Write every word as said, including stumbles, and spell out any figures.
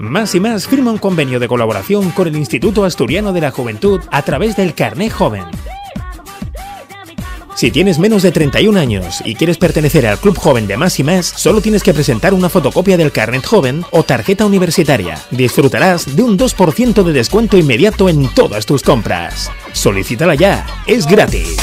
Masymas firma un convenio de colaboración con el Instituto Asturiano de la Juventud a través del Carnet Joven. Si tienes menos de treinta y un años y quieres pertenecer al Club Joven de Masymas, solo tienes que presentar una fotocopia del Carnet Joven o Tarjeta Universitaria. Disfrutarás de un dos por ciento de descuento inmediato en todas tus compras. Solicítala ya, es gratis.